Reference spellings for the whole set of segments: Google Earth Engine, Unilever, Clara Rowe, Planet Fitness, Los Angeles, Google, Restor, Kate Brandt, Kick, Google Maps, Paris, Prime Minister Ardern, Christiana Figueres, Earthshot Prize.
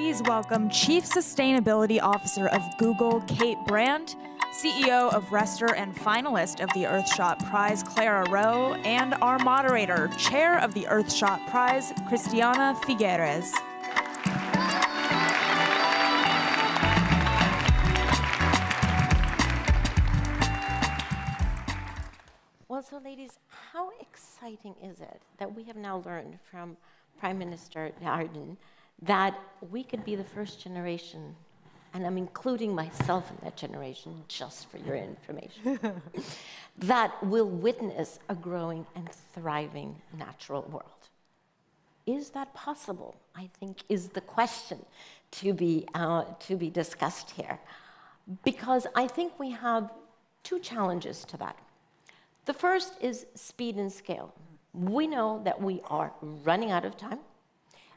please welcome Chief Sustainability Officer of Google, Kate Brandt, CEO of Restor and finalist of the Earthshot Prize, Clara Rowe, and our moderator, Chair of the Earthshot Prize, Christiana Figueres. Well, so ladies, how exciting is it that we have now learned from Prime Minister Ardern that we could be the first generation, and I'm including myself in that generation just for your information, that will witness a growing and thriving natural world. Is that possible? I think is the question to be discussed here, because I think we have two challenges to that. The first is speed and scale. We know that we are running out of time,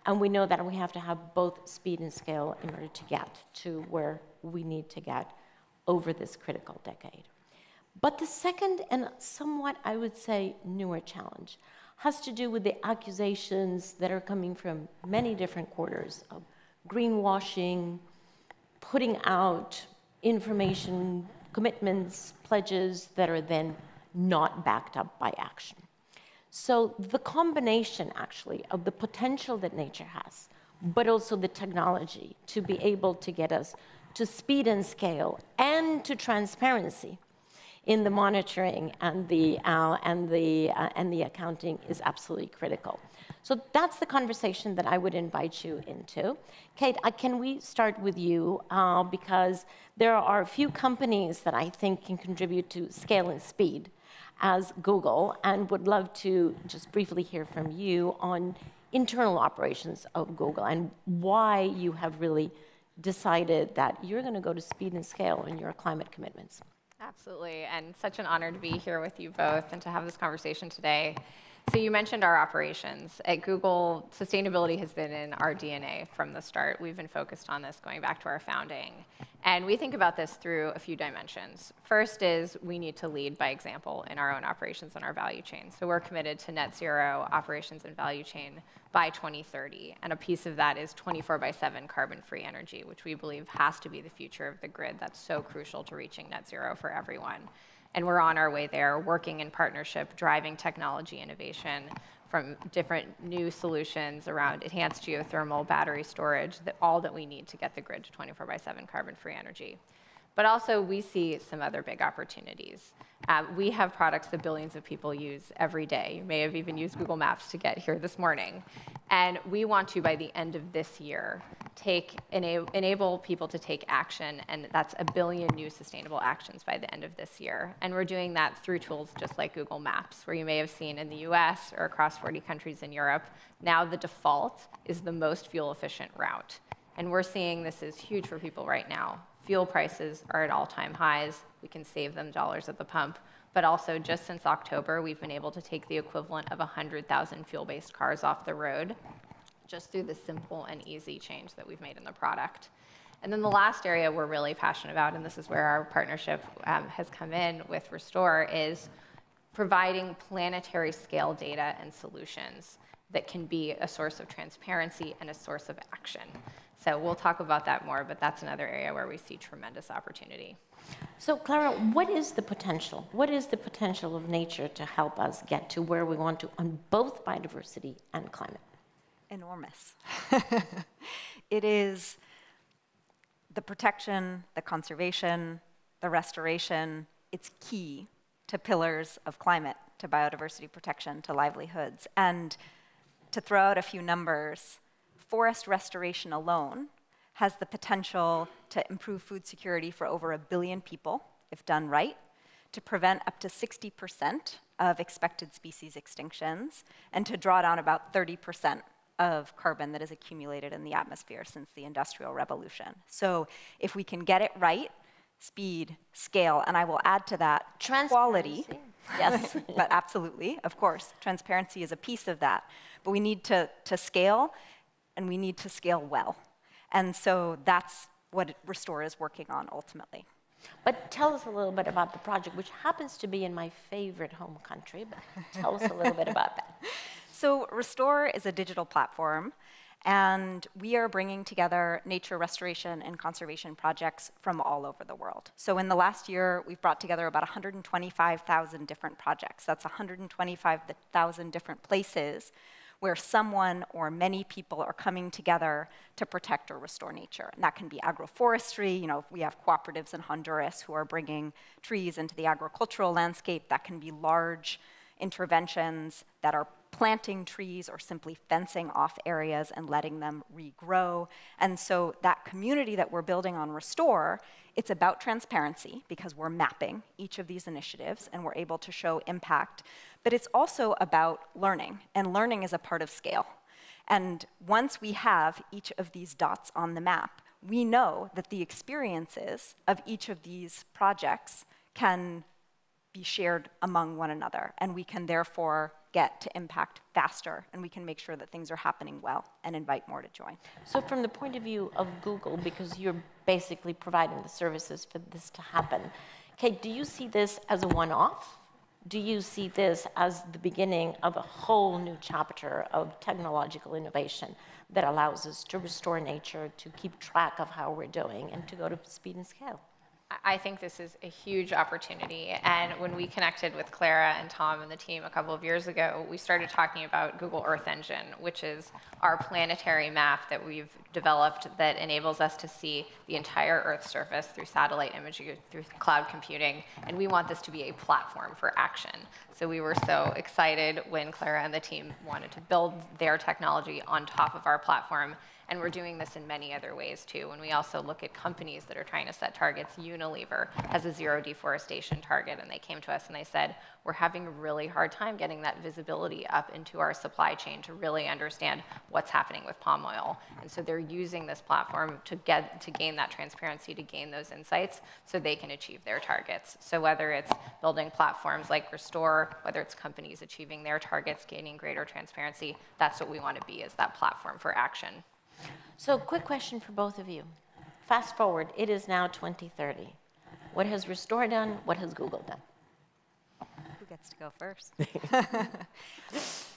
and we know that we have to have both speed and scale in order to get to where we need to get over this critical decade. But the second and somewhat, I would say, newer challenge has to do with the accusations that are coming from many different quarters of greenwashing, putting out information, commitments, pledges that are then not backed up by action. So the combination, actually, of the potential that nature has, but also the technology to be able to get us to speed and scale and to transparency in the monitoring and the accounting is absolutely critical. So that's the conversation that I would invite you into. Kate, can we start with you? Because there are a few companies that I think can contribute to scale and speed as Google, and would love to just briefly hear from you on internal operations of Google and why you have really decided that you're going to go to speed and scale in your climate commitments. Absolutely, and such an honor to be here with you both and to have this conversation today. So you mentioned our operations. At Google, sustainability has been in our DNA from the start. We've been focused on this going back to our founding. And we think about this through a few dimensions. First is we need to lead by example in our own operations and our value chain. So we're committed to net zero operations and value chain by 2030. And a piece of that is 24/7 carbon-free energy, which we believe has to be the future of the grid. That's so crucial to reaching net zero for everyone. And we're on our way there, working in partnership, driving technology innovation from different new solutions around enhanced geothermal, battery storage, all that we need to get the grid to 24/7 carbon-free energy. But also, we see some other big opportunities. We have products that billions of people use every day. You may have even used Google Maps to get here this morning. And we want to, by the end of this year, enable people to take action, and that's a billion new sustainable actions by the end of this year. And we're doing that through tools just like Google Maps, where you may have seen in the US or across 40 countries in Europe, now the default is the most fuel-efficient route. And we're seeing this is huge for people right now. Fuel prices are at all-time highs. We can save them dollars at the pump. But also, just since October, we've been able to take the equivalent of 100,000 fuel-based cars off the road just through the simple and easy change that we've made in the product. And then the last area we're really passionate about, and this is where our partnership has come in with Restor, is providing planetary scale data and solutions that can be a source of transparency and a source of action. So we'll talk about that more, but that's another area where we see tremendous opportunity. So Clara, what is the potential? What is the potential of nature to help us get to where we want to on both biodiversity and climate? Enormous. It is the protection, the conservation, the restoration. It's key to pillars of climate, to biodiversity protection, to livelihoods. And to throw out a few numbers, forest restoration alone has the potential to improve food security for over 1 billion people, if done right, to prevent up to 60% of expected species extinctions, and to draw down about 30% of carbon that is accumulated in the atmosphere since the Industrial Revolution. So if we can get it right, speed, scale, and I will add to that, quality. Yes, but absolutely, of course. Transparency is a piece of that. But we need to scale, and we need to scale well. And so that's what Restor is working on ultimately. But tell us a little bit about the project, which happens to be in my favorite home country, but tell us a little bit about that. So Restor is a digital platform, And we are bringing together nature restoration and conservation projects from all over the world. So in the last year, we've brought together about 125,000 different projects. That's 125,000 different places where someone or many people are coming together to protect or restore nature. And that can be agroforestry. You know, we have cooperatives in Honduras who are bringing trees into the agricultural landscape. That can be large interventions that are planting trees or simply fencing off areas and letting them regrow. And so that community that we're building on Restor, it's about transparency because we're mapping each of these initiatives and we're able to show impact. But it's also about learning, and learning is a part of scale. And once we have each of these dots on the map, we know that the experiences of each of these projects can be shared among one another, and we can therefore get to impact faster, and we can make sure that things are happening well and invite more to join. So from the point of view of Google, because you're basically providing the services for this to happen, Kate, do you see this as a one-off? Do you see this as the beginning of a whole new chapter of technological innovation that allows us to restore nature, to keep track of how we're doing, and to go to speed and scale? I think this is a huge opportunity, and when we connected with Clara and Tom and the team a couple of years ago, we started talking about Google Earth Engine, which is our planetary map that we've developed that enables us to see the entire Earth's surface through satellite imagery, through cloud computing, and we want this to be a platform for action. So we were so excited when Clara and the team wanted to build their technology on top of our platform. And we're doing this in many other ways, too. When we also look at companies that are trying to set targets, Unilever has a zero deforestation target, and they came to us and they said, we're having a really hard time getting that visibility up into our supply chain to really understand what's happening with palm oil. And so they're using this platform to gain that transparency, to gain those insights, so they can achieve their targets. So whether it's building platforms like Restor, whether it's companies achieving their targets, gaining greater transparency, that's what we want to be, is that platform for action. So, quick question for both of you. Fast forward, it is now 2030. What has Restor done? What has Google done? Who gets to go first?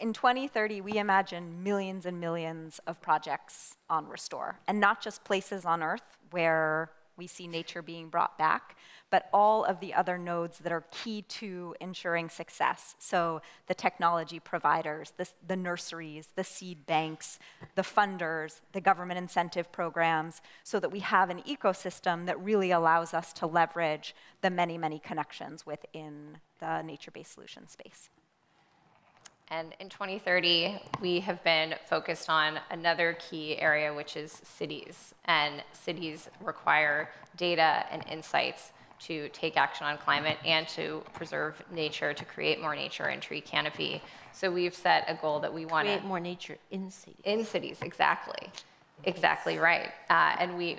In 2030, we imagine millions and millions of projects on Restor, and not just places on Earth where we see nature being brought back, but all of the other nodes that are key to ensuring success. So the technology providers, the nurseries, the seed banks, the funders, the government incentive programs, so that we have an ecosystem that really allows us to leverage the many, many connections within the nature-based solution space. And in 2030, we have been focused on another key area, which is cities. And cities require data and insights to take action on climate and to preserve nature, to create more nature and tree canopy. So we've set a goal that we want to create more nature in cities. In cities, exactly. Exactly right.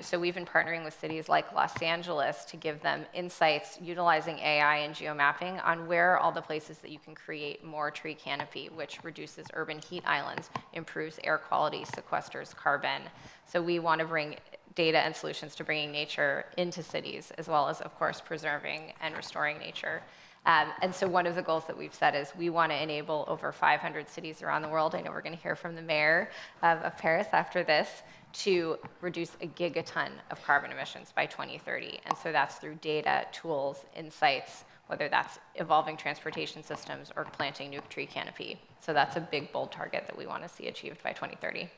So we've been partnering with cities like Los Angeles to give them insights utilizing AI and geomapping on where are all the places that you can create more tree canopy, which reduces urban heat islands, improves air quality, sequesters carbon. So we want to bring data and solutions to bringing nature into cities, as well as, of course, preserving and restoring nature. And so one of the goals that we've set is we want to enable over 500 cities around the world. I know we're going to hear from the mayor of Paris after this, to reduce a gigaton of carbon emissions by 2030. And so that's through data, tools, insights, whether that's evolving transportation systems or planting new tree canopy. So that's a big, bold target that we want to see achieved by 2030.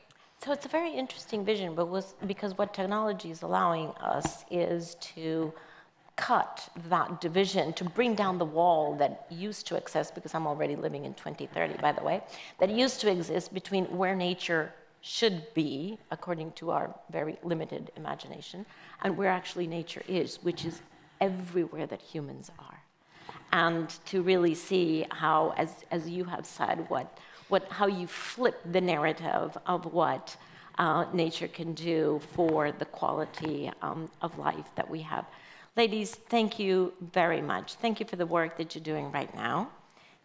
So it's a very interesting vision, but because what technology is allowing us is to cut that division, to bring down the wall that used to exist, because I'm already living in 2030, by the way, that used to exist between where nature should be, according to our very limited imagination, and where actually nature is, which is everywhere that humans are. And to really see how, as you have said, how you flip the narrative of what nature can do for the quality of life that we have. Ladies, thank you very much. Thank you for the work that you're doing right now.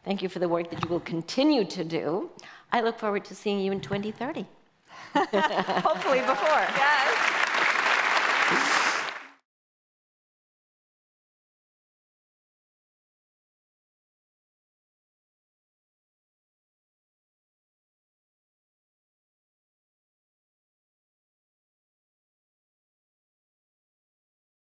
Thank you for the work that you will continue to do. I look forward to seeing you in 2030. Hopefully before. Yeah.